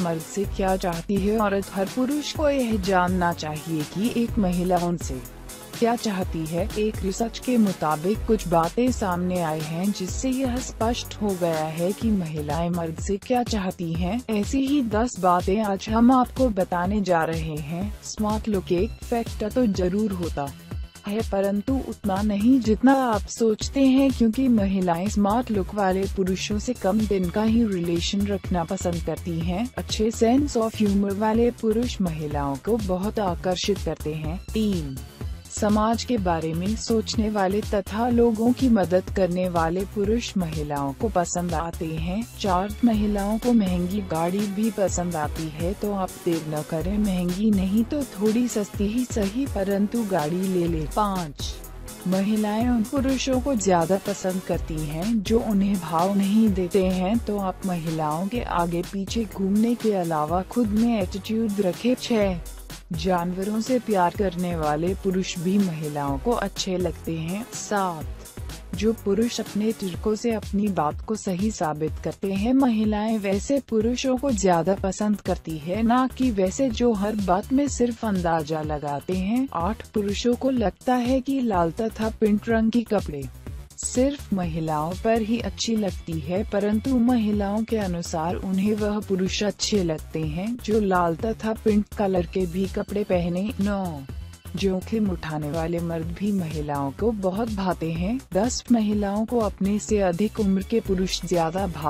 मर्द से क्या चाहती है औरत? हर पुरुष को यह जानना चाहिए कि एक महिला उनसे क्या चाहती है। एक रिसर्च के मुताबिक कुछ बातें सामने आई हैं जिससे यह स्पष्ट हो गया है कि महिलाएं मर्द से क्या चाहती हैं। ऐसी ही 10 बातें आज हम आपको बताने जा रहे हैं। स्मार्ट लुक एक फैक्टर तो जरूर होता है परंतु उतना नहीं जितना आप सोचते हैं, क्योंकि महिलाएं स्मार्ट लुक वाले पुरुषों से कम दिन का ही रिलेशन रखना पसंद करती हैं। अच्छे सेंस ऑफ ह्यूमर वाले पुरुष महिलाओं को बहुत आकर्षित करते हैं। 3 समाज के बारे में सोचने वाले तथा लोगों की मदद करने वाले पुरुष महिलाओं को पसंद आते हैं। 4 महिलाओं को महंगी गाड़ी भी पसंद आती है, तो आप देर न करें, महंगी नहीं तो थोड़ी सस्ती ही सही परंतु गाड़ी ले ले। 5 महिलाएं उन पुरुषों को ज्यादा पसंद करती हैं जो उन्हें भाव नहीं देते हैं, तो आप महिलाओं के आगे पीछे घूमने के अलावा खुद में एटीट्यूड रखें। 6 जानवरों से प्यार करने वाले पुरुष भी महिलाओं को अच्छे लगते हैं। 7 जो पुरुष अपने तर्कों से अपनी बात को सही साबित करते हैं, महिलाएं वैसे पुरुषों को ज्यादा पसंद करती है, ना कि वैसे जो हर बात में सिर्फ अंदाजा लगाते हैं। 8 पुरुषों को लगता है कि लाल तथा पिंक रंग की कपड़े सिर्फ महिलाओं पर ही अच्छी लगती है, परंतु महिलाओं के अनुसार उन्हें वह पुरुष अच्छे लगते हैं जो लाल तथा पिंक कलर के भी कपड़े पहने। 9 जोखिम उठाने वाले मर्द भी महिलाओं को बहुत भाते हैं। 10 महिलाओं को अपने से अधिक उम्र के पुरुष ज्यादा भाते